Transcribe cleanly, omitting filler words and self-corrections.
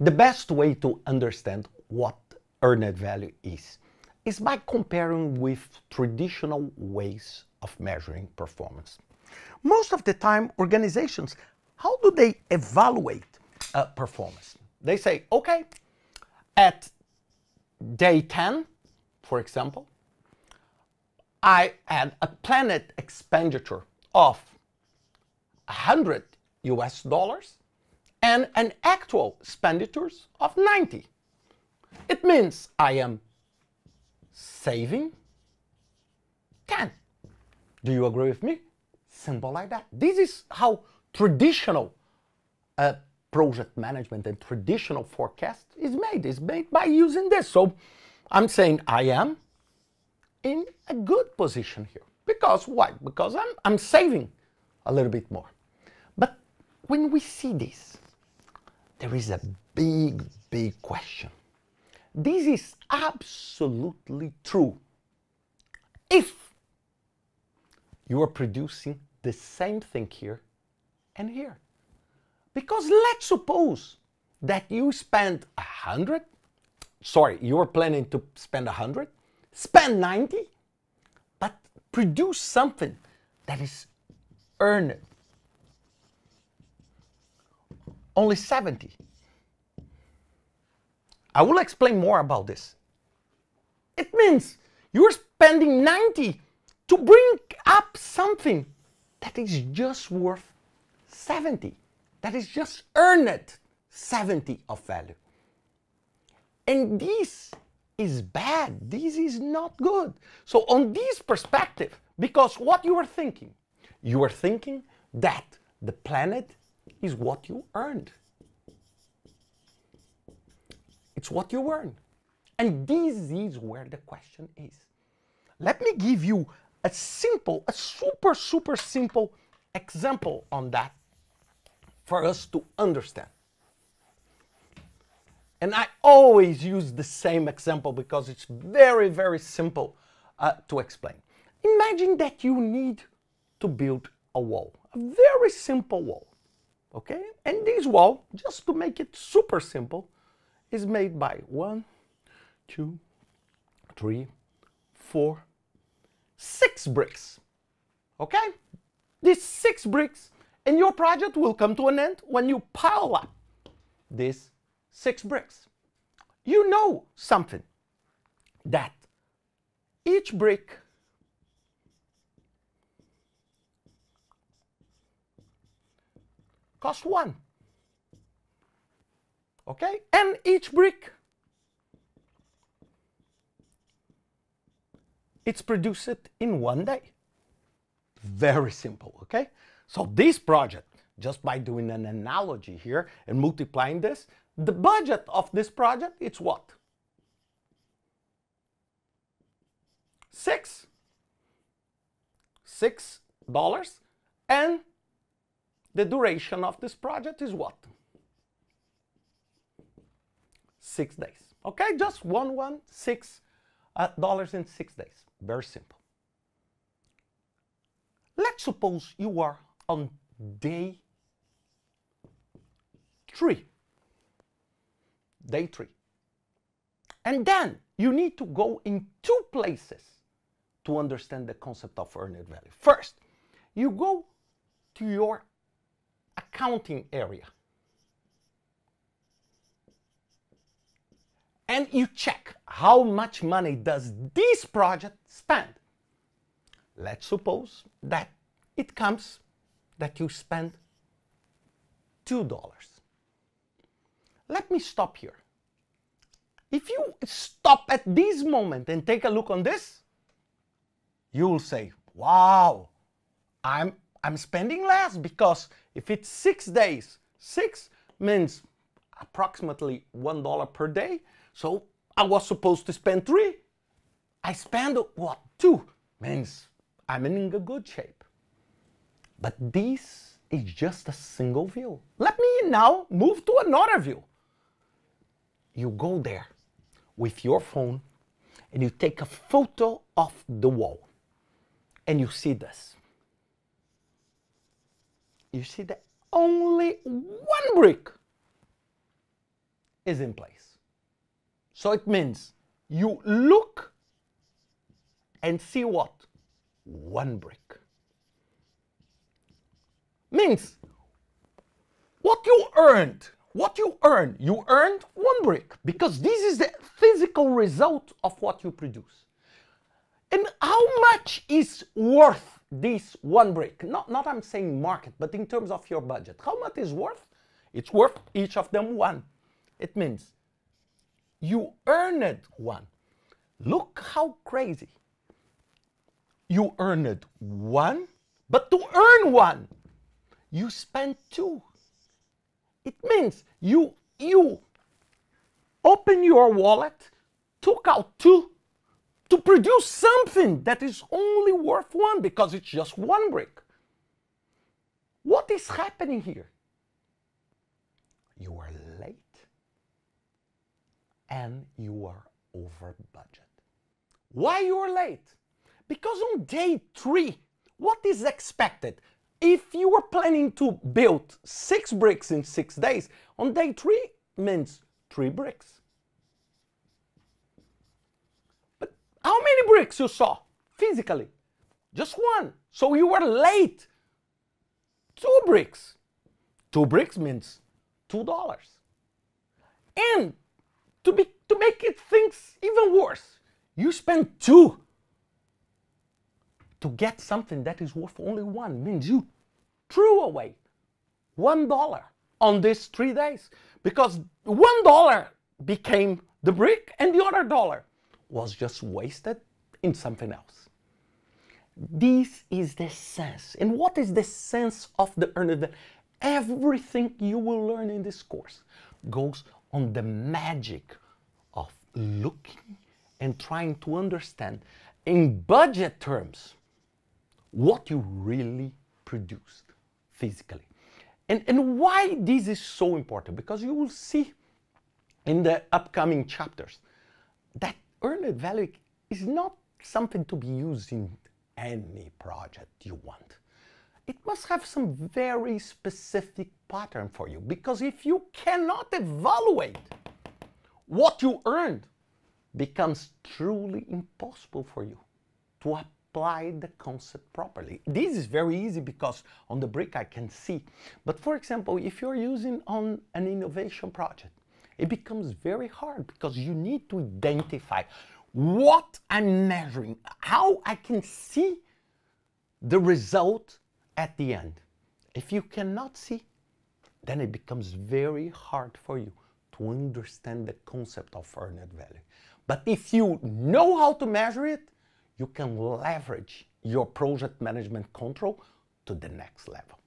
The best way to understand what earned value is by comparing with traditional ways of measuring performance. Most of the time, organizations, how do they evaluate performance? They say, okay, at day 10, for example, I had a planned expenditure of $100 and an actual expenditures of 90. It means I am saving 10. Do you agree with me? Simple like that. This is how traditional project management and traditional forecast is made. It's made by using this. So I'm saying I am in a good position here. Because why? Because I'm saving a little bit more. But when we see this, there is a big, big question. This is absolutely true if you are producing the same thing here and here. Because let's suppose that you spend 100, sorry, you are planning to spend 100, spend 90, but produce something that is earned only 70. I will explain more about this. It means you're spending 90 to bring up something that is just worth 70, that is just earned 70 of value. And this is bad, this is not good. So on this perspective, because what you are thinking that the planet is what you earned. It's what you earn. And this is where the question is. Let me give you a simple, a super, super simple example on that for us to understand. And I always use the same example because it's very, very simple to explain. Imagine that you need to build a wall, a very simple wall, okay? And this wall, just to make it super simple, is made by 6 bricks, okay? These 6 bricks, and your project will come to an end when you pile up these 6 bricks. You know something, that each brick costs 1, okay? And each brick, it's produced in 1 day. Very simple, okay? So this project, just by doing an analogy here and multiplying this, the budget of this project, it's what? 6. $6. And the duration of this project is what? 6 days. Okay, just $6 in 6 days. Very simple. Let's suppose you are on day 3. Day 3. And then you need to go in 2 places to understand the concept of earned value. First, you go to your accounting area and you check how much money does this project spend. Let's suppose that it comes that you spend $2. Let me stop here. If you stop at this moment and take a look on this, you'll say, wow, I'm spending less, because if it's 6 days, 6 means approximately $1 per day. So I was supposed to spend 3. I spend what? 2. Means I'm in a good shape. But this is just a single view. Let me now move to another view. You go there with your phone and you take a photo of the wall and you see this. You see that only 1 brick is in place. So it means you look and see what? One brick. Means what you earn, you earned one brick, because this is the physical result of what you produce. And how much is worth this one brick? Not I'm saying market, but in terms of your budget. How much is worth? It's worth each of them one. It means you earned one. Look how crazy. You earned one, but to earn one, you spent two. It means you open your wallet, took out two, to produce something that is only worth one, because it's just one brick. What is happening here? You are late and you are over budget. Why you are late? Because on day 3, what is expected? If you were planning to build 6 bricks in 6 days, on day 3 means 3 bricks. But how many bricks you saw physically? Just one. So you were late. 2 bricks. 2 bricks means $2. And to make things even worse, you spent 2 to get something that is worth only one. Means you threw away $1 on these 3 days, because $1 became the brick and the other dollar was just wasted in something else. This is the sense. And what is the sense of the earned value? Everything you will learn in this course goes on the magic of looking and trying to understand in budget terms what you really produced physically. And why this is so important? Because you will see in the upcoming chapters that earned value is not something to be used in any project you want. It must have some very specific pattern for you, because if you cannot evaluate what you earned, becomes truly impossible for you to apply the concept properly. This is very easy because on the brick I can see. But for example, if you're using on an innovation project, it becomes very hard because you need to identify what I'm measuring, how I can see the result at the end. If you cannot see, then it becomes very hard for you to understand the concept of earned value. But if you know how to measure it, you can leverage your project management control to the next level.